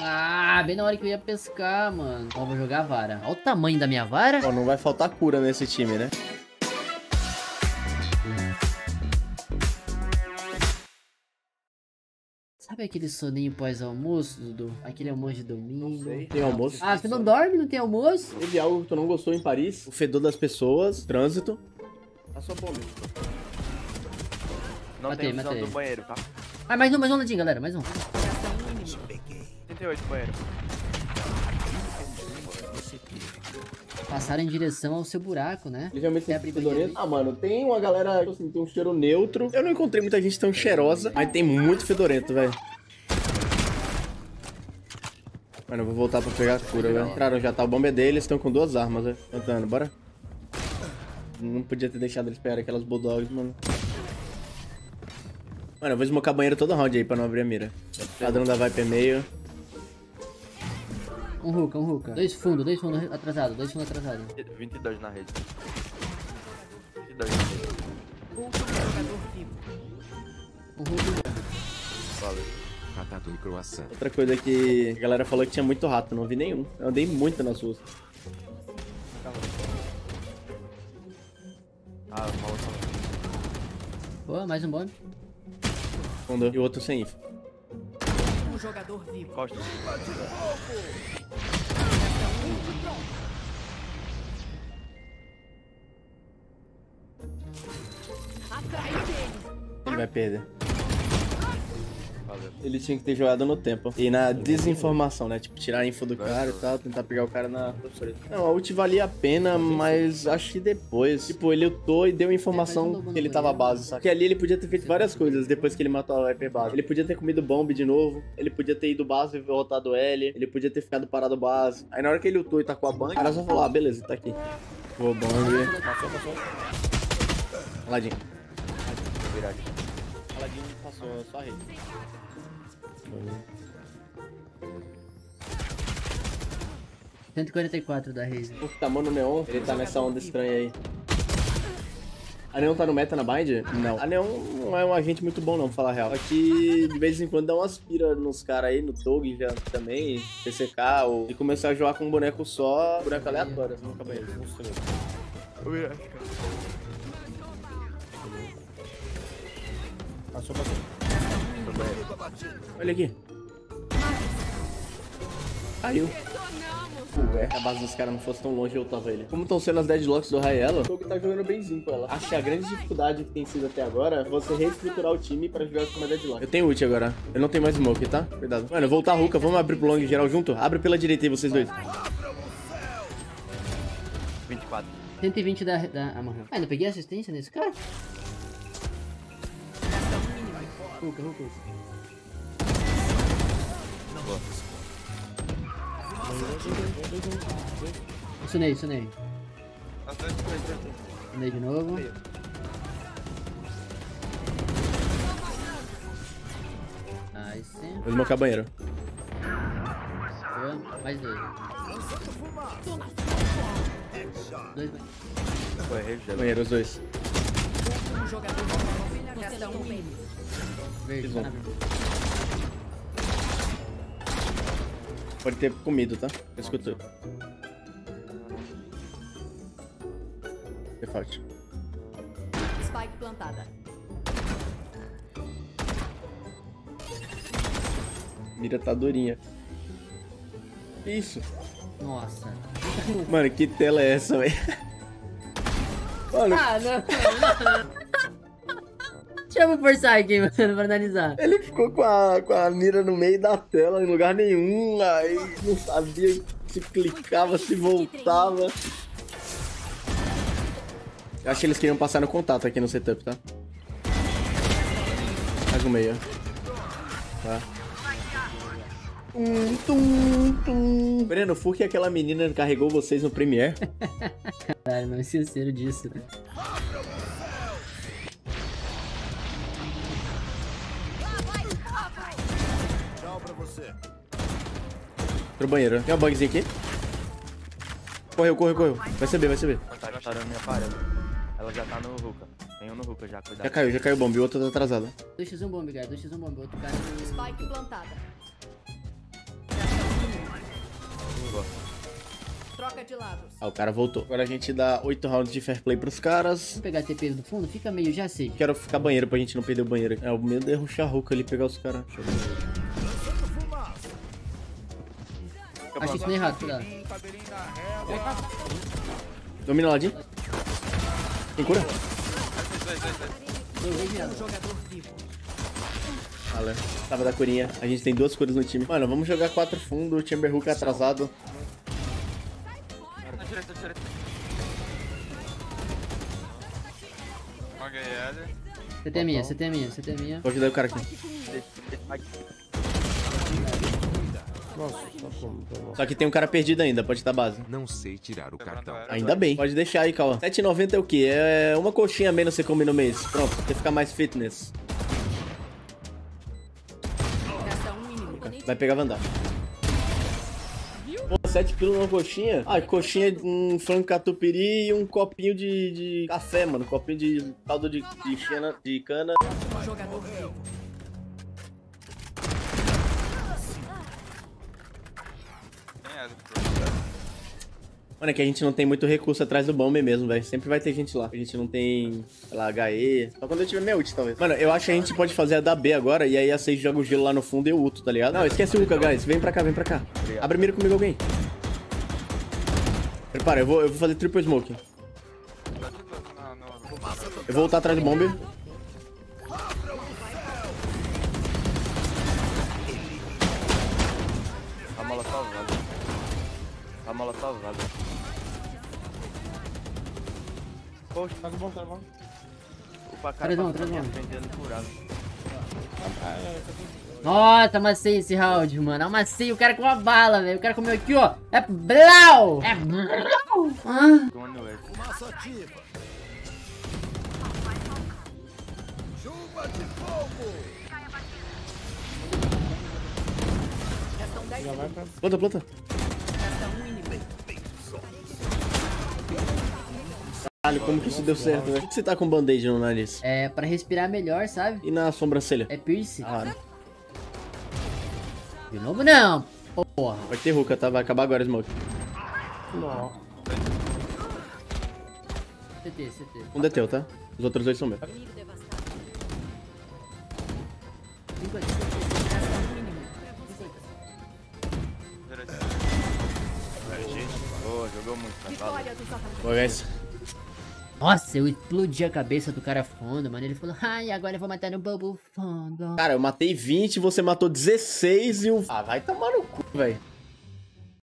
Ah, bem na hora que eu ia pescar, mano. Ó, vou jogar a vara. Olha o tamanho da minha vara. Ó, não vai faltar cura nesse time, né? Sabe aquele soninho pós-almoço, Dudu? Aquele almoço de domingo? Não sei. Tem almoço? Ah, você não dorme? Não tem almoço? Teve algo que tu não gostou em Paris? O fedor das pessoas, trânsito. Passou bom mesmo. Não tem visão do banheiro, tá? Ah, mais um ladinho, galera. Mais um. 38, banheiro. Passaram em direção ao seu buraco, né? Realmente é fedorento. Ah, mano, tem uma galera, assim, tem um cheiro neutro. Eu não encontrei muita gente tão cheirosa, mas tem muito fedorento, velho. Mano, eu vou voltar pra pegar a cura, velho. Entraram já, tá? O bomba é deles, estão com duas armas, velho. Tentando, bora. Não podia ter deixado eles pegar aquelas bulldogs, mano. Mano, eu vou esmocar banheiro todo round aí pra não abrir a mira. Padrão da Viper meio. Um Ruka. Dois fundos atrasado, atrasado. 22 na rede. 22 na rede. Um Ruka. Valeu. Ratado e croissant. Outra coisa que a galera falou que tinha muito rato, não vi nenhum. Eu andei muito nas ruas. Ah, boa, mais um bombe. E o outro sem info. Um jogador vivo. Costa. Ele vai perder. Ele tinha que ter jogado no tempo. E na desinformação, né? Tipo, tirar a info do cara e tal, tentar pegar o cara na... Não, a ult valia a pena, mas acho que depois. Tipo, ele lutou e deu a informação que ele tava à base, sabe? Porque ali ele podia ter feito várias coisas depois que ele matou a IP base. Ele podia ter comido bomb de novo, ele podia ter ido base e voltado L, ele podia ter ficado parado base. Aí na hora que ele lutou e tacou a banca, o cara só falou, ah, beleza, tá aqui. Boa bomb. Passou. Aladinho. Aladinho passou só a rede. Valeu. 144 da Raze. Pô, tá mano, o Neon, ele tá nessa onda estranha aí. A Neon tá no meta na Bind? Não. A Neon não é um agente muito bom não, pra falar a real. Só que de vez em quando dá umas pira nos caras aí, no Tog já também, PCK, ou... E começar a jogar com um boneco só, boneco aleatório, assim, no cabelo. Passou. Olha aqui. Caiu. Se a base dos caras não fosse tão longe, eu tava ele. Como estão sendo as deadlocks do Raiello, o jogo tá jogando benzinho com ela. Acho que a grande dificuldade que tem sido até agora é você reestruturar o time pra jogar com uma deadlock. Eu tenho ult agora. Eu não tenho mais smoke, tá? Cuidado. Mano, eu vou voltar a Ruka. Vamos abrir pro long geral junto? Abre pela direita aí, vocês dois. 24. 120 da... Ah, morreu. Ah, ainda peguei assistência nesse cara? Ruka. Boa. Sunei. Sunei de novo. Nice. Vou desmocar banheiro. Mais dois. Dois banheiro, os dois. Verde. Pode ter comido, tá? Escutou. É forte. Spike plantada. Mira tá durinha. Isso. Nossa. Mano, que tela é essa, velho? Ah, não. Deixa eu forçar aqui, mano, pra analisar. Ele ficou com a mira no meio da tela, em lugar nenhum, aí não sabia se clicava, se voltava. Eu acho que eles queriam passar no contato aqui no setup, tá? Mais um meio. Tá. Breno, foi que aquela menina carregou vocês no Premiere? Caralho, não esqueceram disso, né? Pro banheiro. Tem um bugzinho aqui. Correu. Vai ser B. Mataram a minha parada. Ela já tá no Ruka. Tem um no Ruka já, cuidado. Já caiu o bomb. O outro tá atrasado. 2x1 bomb, guys. 2x1 bomb. Outro cara... Spike plantada. Troca de lados. Ah, o cara voltou. Agora a gente dá 8 rounds de fair play pros caras. Vou pegar TPs no fundo, fica meio, já sei. Quero ficar banheiro pra gente não perder o banheiro. É, o medo é rushar Hulk ali, pegar os caras. Achei que foi errado, cuidado. Domina o ladinho. Tem cura? Valeu. Tava da curinha. A gente tem 2 curas no time. Mano, vamos jogar 4 fundo. O Chamber Hook atrasado. Na direita. CT é minha, CT é minha. Vou ajudar o cara aqui. Só que tem um cara perdido ainda, pode estar base. Não sei tirar o cartão. Ainda bem. Pode deixar aí, Cauã. 7,90 é o quê? É uma coxinha a menos você come no mês. Pronto, tem que ficar mais fitness. Vai pegar Vandal. Pô, 7 pila numa coxinha? Ah, coxinha, um frango catupiry e um copinho de café, mano. Copinho de caldo de cana. Mano, é que a gente não tem muito recurso atrás do bombe mesmo, velho. Sempre vai ter gente lá. A gente não tem, sei lá, HE. Só quando eu tiver minha ult, talvez. Mano, eu acho que a gente pode fazer a da B agora. E aí a 6 joga o gelo lá no fundo e eu ulto, tá ligado? Não, esquece o Uka, guys. Vem pra cá, vem pra cá. Abre mira comigo alguém. Prepara, eu vou fazer triple smoke. Eu vou voltar atrás do bombe. A mala tá usada. Poxa, tá bom. Opa, cara, tá vendendo curado. Nossa, amassei esse round, mano. Amassei o cara com uma bala, velho. O cara comeu aqui, ó. É blau! É blau! Chuva de fogo! Planta. Caralho, como que isso deu certo, velho? Por que você tá com band-aid no nariz? É, pra respirar melhor, sabe? E na sobrancelha? É piercing. Ah, de novo não, porra. Vai ter Ruka, tá? Vai acabar agora, smoke. Não. CT. Um deteu, tá? Os outros 2 são meus. Jogou muito, guys. Nossa, eu explodi a cabeça do cara fundo, mano. Ele falou, ai, agora eu vou matar no bobo fundo. Cara, eu matei 20, você matou 16 e o... Ah, vai tomar no cu, velho.